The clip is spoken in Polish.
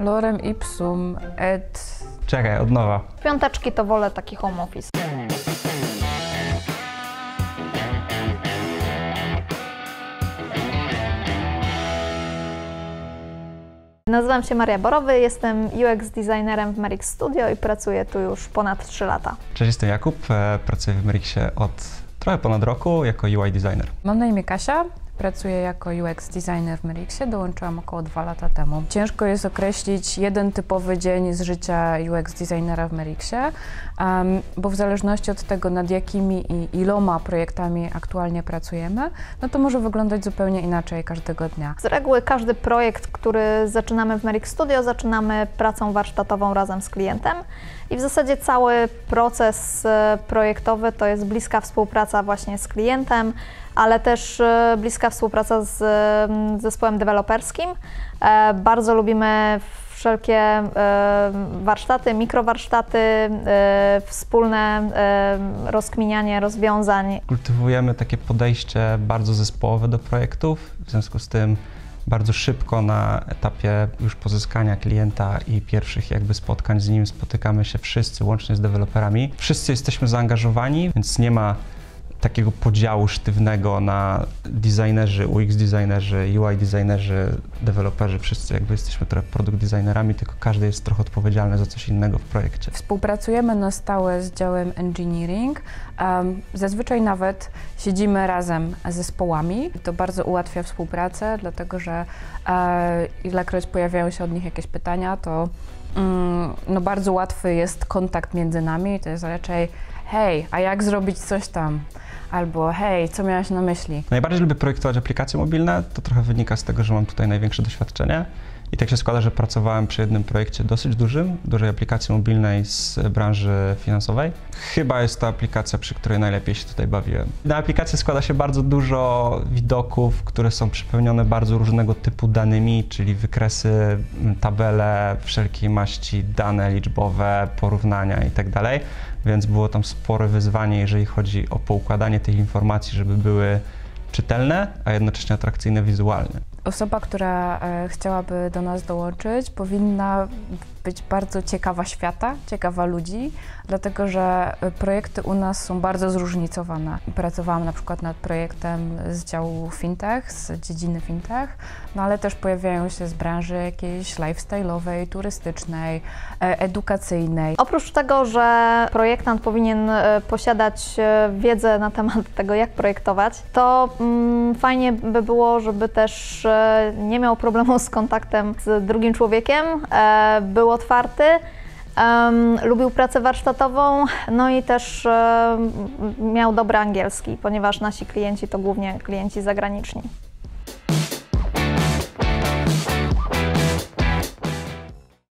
Lorem ipsum et... Czekaj, od nowa. Piąteczki to wolę taki home office. Nazywam się Maria Borowy, jestem UX Designerem w Merixstudio i pracuję tu już ponad 3 lata. Cześć, jestem Jakub, pracuję w Merixie od trochę ponad roku jako UI Designer. Mam na imię Kasia. Pracuję jako UX Designer w Merixie, dołączyłam około 2 lata temu. Ciężko jest określić jeden typowy dzień z życia UX Designera w Merixie, bo w zależności od tego, nad jakimi i iloma projektami aktualnie pracujemy, no to może wyglądać zupełnie inaczej każdego dnia. Z reguły każdy projekt, który zaczynamy w Merixstudio, zaczynamy pracą warsztatową razem z klientem i w zasadzie cały proces projektowy to jest bliska współpraca właśnie z klientem, ale też bliska współpraca z zespołem deweloperskim. Bardzo lubimy wszelkie warsztaty, mikrowarsztaty, wspólne rozkminianie rozwiązań. Kultywujemy takie podejście bardzo zespołowe do projektów, w związku z tym bardzo szybko na etapie już pozyskania klienta i pierwszych jakby spotkań z nim spotykamy się wszyscy, łącznie z deweloperami. Wszyscy jesteśmy zaangażowani, więc nie ma takiego podziału sztywnego na designerzy, UX designerzy, UI designerzy, deweloperzy. Wszyscy jakby jesteśmy trochę product designerami, tylko każdy jest trochę odpowiedzialny za coś innego w projekcie. Współpracujemy na stałe z działem engineering. Zazwyczaj nawet siedzimy razem z zespołami. To bardzo ułatwia współpracę, dlatego że ilekroć pojawiają się od nich jakieś pytania, to no bardzo łatwy jest kontakt między nami. To jest raczej hej, a jak zrobić coś tam? Albo hej, co miałaś na myśli? Najbardziej lubię projektować aplikacje mobilne. To trochę wynika z tego, że mam tutaj największe doświadczenie. I tak się składa, że pracowałem przy jednym projekcie dosyć dużej aplikacji mobilnej z branży finansowej. Chyba jest to aplikacja, przy której najlepiej się tutaj bawiłem. Na aplikację składa się bardzo dużo widoków, które są przepełnione bardzo różnego typu danymi, czyli wykresy, tabele, wszelkiej maści, dane liczbowe, porównania itd. Więc było tam spore wyzwanie, jeżeli chodzi o poukładanie tych informacji, żeby były czytelne, a jednocześnie atrakcyjne wizualnie. Osoba, która chciałaby do nas dołączyć, powinna być bardzo ciekawa świata, ciekawa ludzi, dlatego że projekty u nas są bardzo zróżnicowane. Pracowałam na przykład nad projektem z działu fintech, z dziedziny fintech, no ale też pojawiają się z branży jakiejś lifestyle'owej, turystycznej, edukacyjnej. Oprócz tego, że projektant powinien posiadać wiedzę na temat tego, jak projektować, to fajnie by było, żeby też nie miał problemu z kontaktem z drugim człowiekiem, był otwarty, lubił pracę warsztatową, no i też miał dobry angielski, ponieważ nasi klienci to głównie klienci zagraniczni.